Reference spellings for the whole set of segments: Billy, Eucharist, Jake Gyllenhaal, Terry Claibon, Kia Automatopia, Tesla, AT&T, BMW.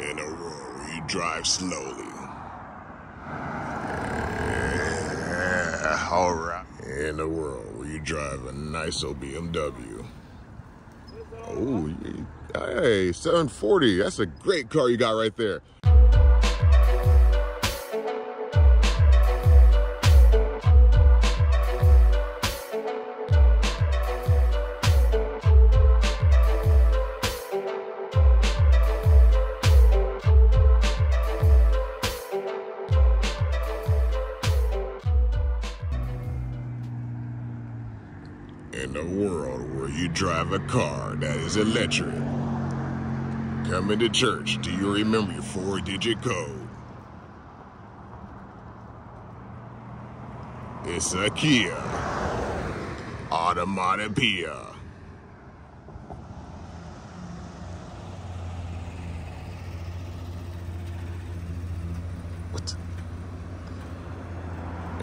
in a row. He drives slowly. Yeah, all right. In a row, you drive a nice old BMW. Oh, hey, 740. That's a great car you got right there. In a world where you drive a car that is electric. Coming to church, do you remember your 4-digit code? It's a Kia Automatopia. What?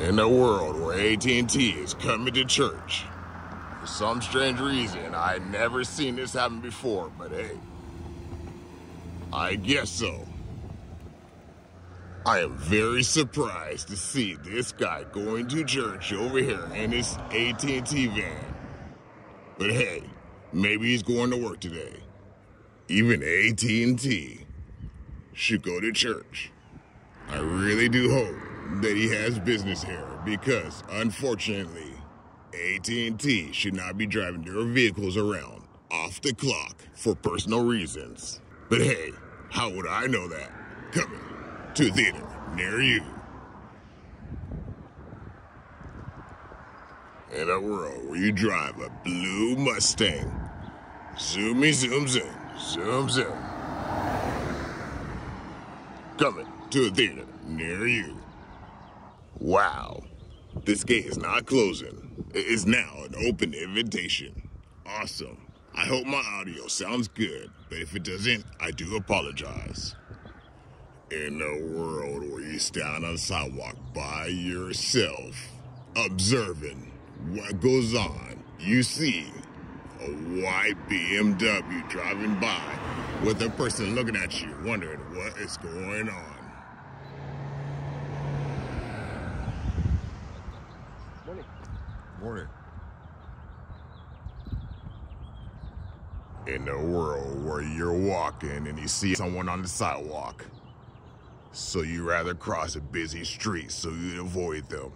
In a world where AT&T is coming to church. For some strange reason, I never seen this happen before, but hey, I guess so. I am very surprised to see this guy going to church over here in his AT&T van. But hey, maybe he's going to work today. Even AT&T should go to church. I really do hope that he has business here because, unfortunately, AT&T should not be driving their vehicles around off the clock for personal reasons. But hey, how would I know that? Coming to a theater near you. In a world where you drive a blue Mustang. Zoomy, zoom, zoom, zoom, zoom. Coming to a theater near you. Wow. This gate is not closing. It is now an open invitation. Awesome. I hope my audio sounds good, but if it doesn't, I do apologize. In a world where you stand on the sidewalk by yourself, observing what goes on, you see a white BMW driving by with a person looking at you, wondering what is going on. In a world where you're walking and you see someone on the sidewalk, so you rather cross a busy street so you'd avoid them,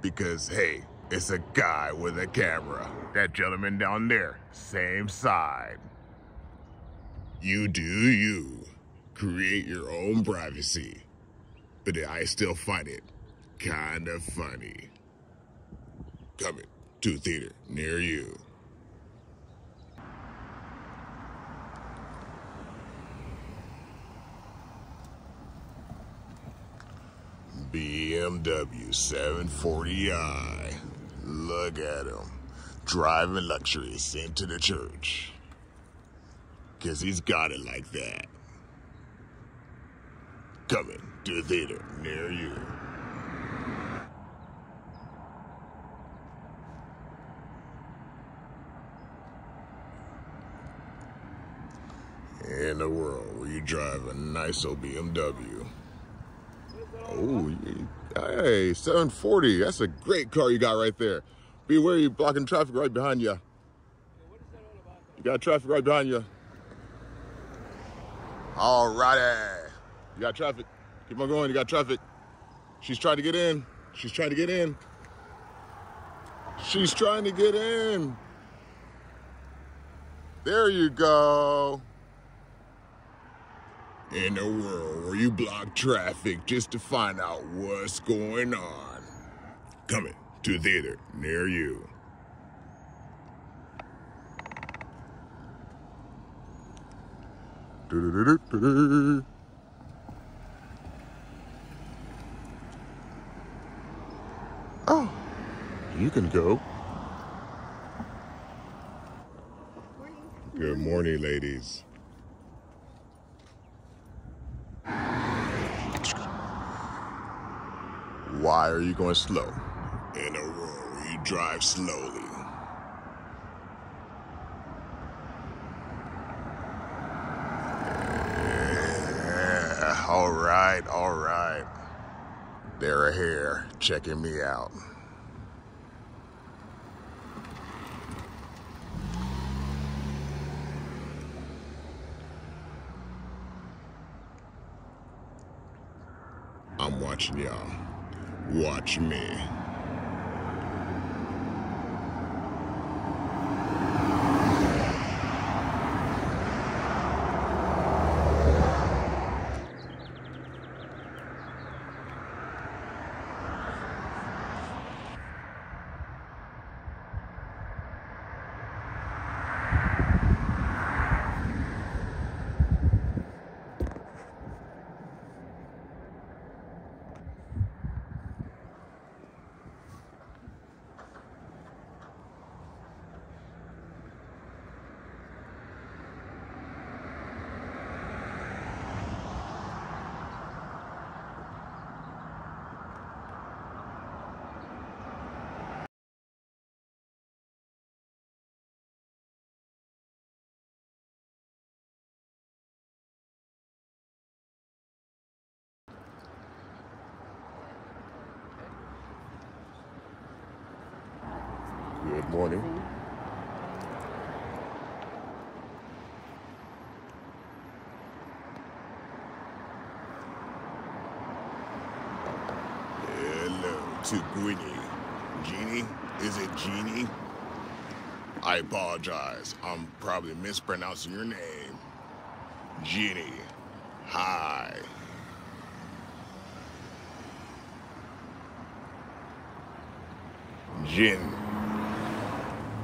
because hey, it's a guy with a camera. That gentleman down there, same side. You do you. Create your own privacy, but I still find it kind of funny. Coming to a theater near you. BMW 740i. Look at him. Driving luxury into the church. 'Cause he's got it like that. Coming to a theater near you. In a world where you drive a nice old BMW. Oh, hey, 740. That's a great car you got right there. Beware, you're blocking traffic right behind you. You got traffic right behind you. All righty. You got traffic. Keep on going. You got traffic. She's trying to get in. She's trying to get in. She's trying to get in. There you go. In a world where you block traffic just to find out what's going on. Coming to a theater near you. Oh, you can go. Good morning, ladies. Why are you going slow? In a row, you drive slowly. All right. They're here checking me out. I'm watching y'all. Watch me. Good morning. Hello to Gwynnie. Jeannie? Is it Jeannie? I apologize. I'm probably mispronouncing your name. Jeannie. Hi. Jin.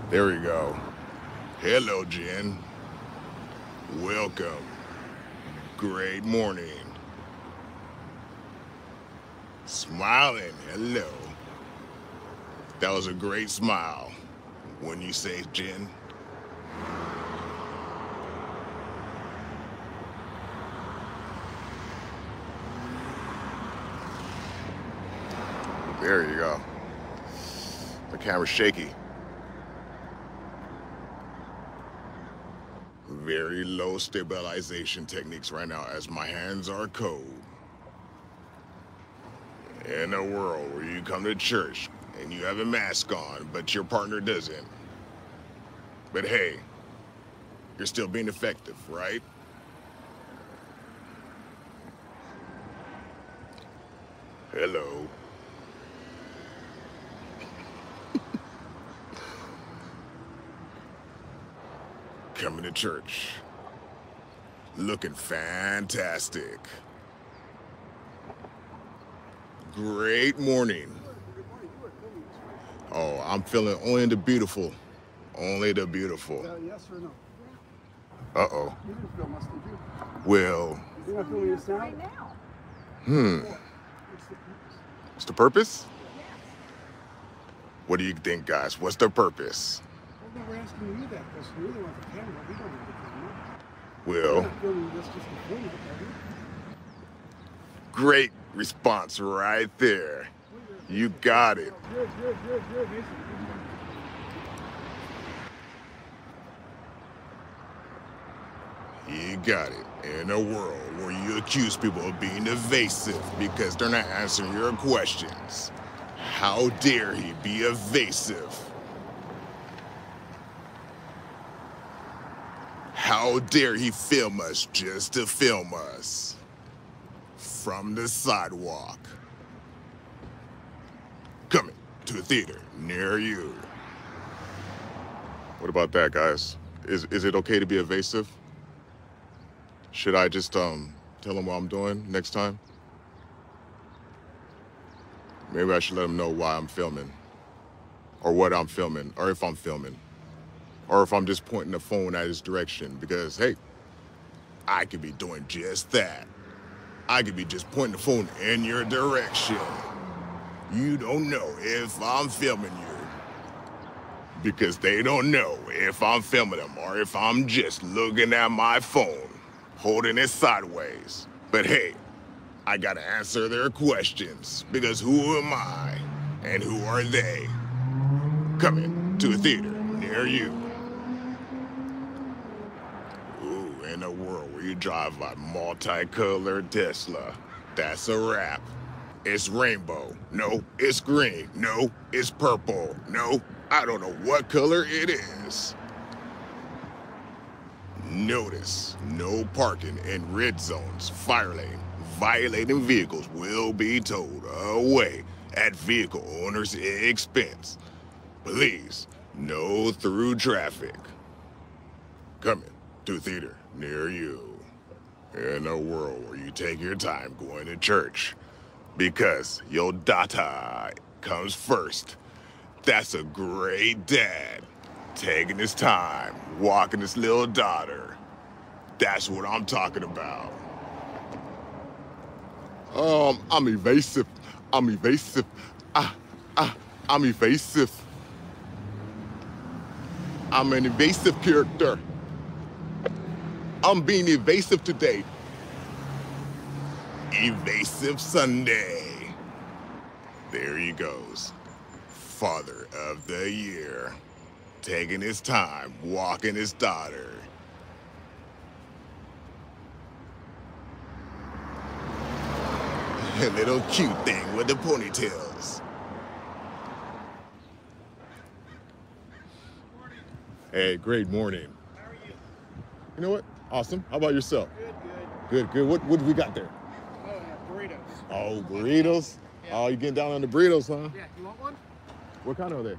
There we go. Hello, Jen. Welcome. Great morning. Smiling. Hello. That was a great smile. When you say, Jen. There you go. The camera's shaky. Very low stabilization techniques right now as my hands are cold. In a world where you come to church and you have a mask on, but your partner doesn't. But hey, you're still being effective, right? Hello. Coming to church, looking fantastic. Great morning. Oh, I'm feeling only the beautiful. Only the beautiful. Yes or no? Uh-oh. Well. What's the purpose? What do you think, guys? What's the purpose? We're asking you that because you really want the camera. We don't need the camera. Well, we're not filming this just to film it, are we? Great response right there. You got it. Good. You got it. In a world where you accuse people of being evasive because they're not answering your questions. How dare he be evasive? How dare he film us just to film us from the sidewalk? Coming to a theater near you. What about that, guys? Is it okay to be evasive? Should I just tell him what I'm doing next time? Maybe I should let him know why I'm filming, or what I'm filming, or if I'm filming. Or if I'm just pointing the phone at his direction, because hey, I could be doing just that. I could be just pointing the phone in your direction. You don't know if I'm filming you, because they don't know if I'm filming them or if I'm just looking at my phone, holding it sideways. But hey, I gotta answer their questions, because who am I and who are they? Coming to a theater near you. Ooh, in a world where you drive a multicolored Tesla. That's a wrap. It's rainbow. No, it's green. No, it's purple. No, I don't know what color it is. Notice, no parking in red zones, fire lane. Violating vehicles will be towed away at vehicle owner's expense. Please, no through traffic. Coming to theater near you. In a world where you take your time going to church because your data comes first. That's a great dad. Taking his time, walking his little daughter. That's what I'm talking about. I'm evasive. I'm evasive. I'm evasive. I'm an evasive character. I'm being evasive today. Evasive Sunday. There he goes. Father of the Year. Taking his time, walking his daughter. A little cute thing with the ponytails. Hey, great morning. How are you? You know what? Awesome. How about yourself? Good. What do we got there? Oh, burritos. Oh, burritos? Yeah. Oh, you getting down on the burritos, huh? Yeah, you want one? What kind are they?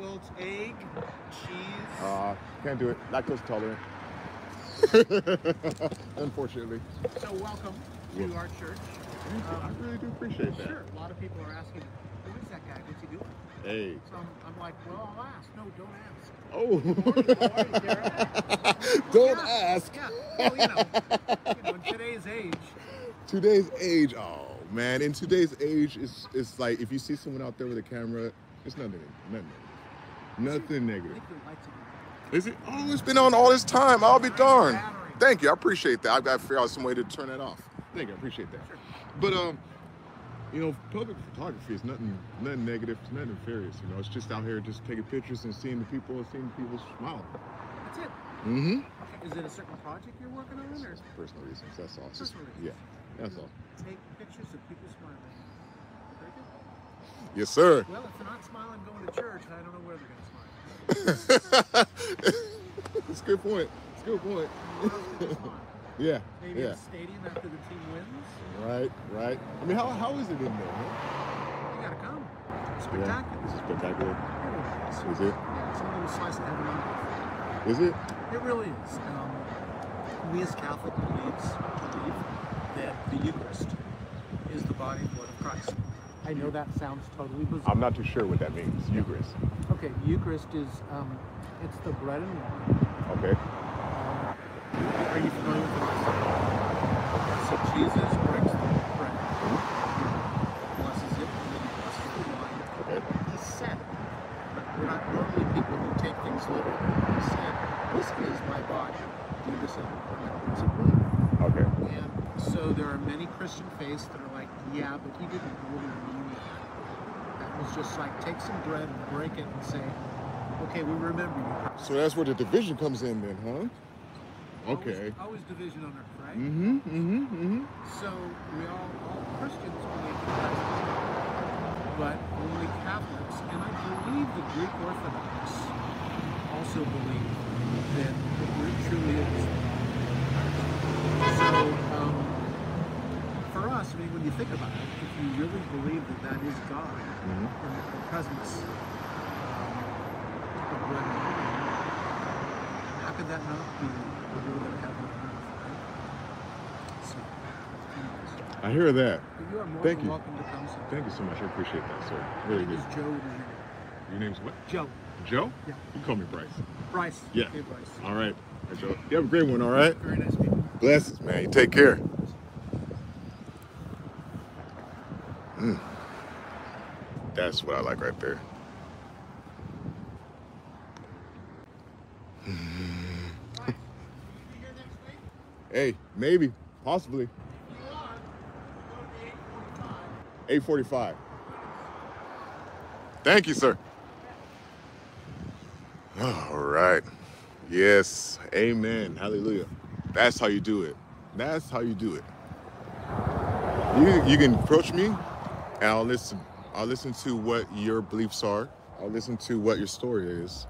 Well, it's egg, cheese. Can't do it. Lactose tolerant. Unfortunately. So welcome to our church. I really do appreciate that. Sure. A lot of people are asking, who is that guy? What's he doing? Hey. So I'm like, well, I'll ask. No, don't ask. Oh. Don't ask. Yeah. Well, you know, in today's age. Oh, man. In today's age, it's like if you see someone out there with a camera, it's nothing negative. Is it? Oh, it's been on all this time. I'll be darned. Thank you. I appreciate that. I've got to figure out some way to turn that off. Thank you. I appreciate that. Sure. But, you know, public photography is nothing negative. It's nothing nefarious. You know, it's just out here just taking pictures and seeing the people and seeing people smile. That's it. Mm-hmm. Is it a certain project you're working on? Or? Personal reasons. That's all. Personal reasons. Yeah. That's all. Take pictures of people smiling. Yes, sir. Well, if they're not smiling going to church, I don't know where they're going to smile. That's a good point. Yeah. Maybe in the stadium after the team wins. Right. I mean, how is it in there, man? You got to come. It's spectacular. Yeah, this is spectacular. It is. Is it? Yeah, it's a little slice of heaven on earth. Is it? It really is. We as Catholic believe that the Eucharist is the body and blood of Christ. I know that sounds totally bizarre. I'm not too sure what that means. Eucharist. Okay, Eucharist is it's the bread and wine. Okay. Are you familiar with the Mass? So Jesus breaks the bread, blesses it, and then he blesses the wine. Okay. He said, but we're not normally people who take things literally. He said, "This is my body. Do this in remembrance of me." Okay. And so there are many Christian faiths that are like, yeah, but he didn't really mean that. That was just like, take some bread and break it and say, okay, we remember you. So that's where the division comes in then, huh? Okay. Always division on earth, right? So we all Christians believe in Christ, but only Catholics, and I believe the Greek Orthodox also believe that the Greek truly is. So, for us, I mean, when you think about it, if you really believe that that is God, and the presence of God, how could that not be the rule that heaven and earth, right? So, anyways. I hear that. But you are more than welcome to come. Thank you so much. I appreciate that, sir. Really good. Joe. Your name's what? Joe. Joe? Yeah. You call me Bryce. Bryce. Yeah. Okay, Bryce. All right. Hey, Joe. You have a great one, all right? Very nice people. Blessings, man. You take care. That's what I like right there. Right. Will you be here next week? Hey, maybe, possibly. If you are, we'll go to 8:45. 8:45. Thank you, sir. All right. Yes. Amen. Hallelujah. That's how you do it. That's how you do it. You can approach me and I'll listen. I'll listen to what your beliefs are. I'll listen to what your story is.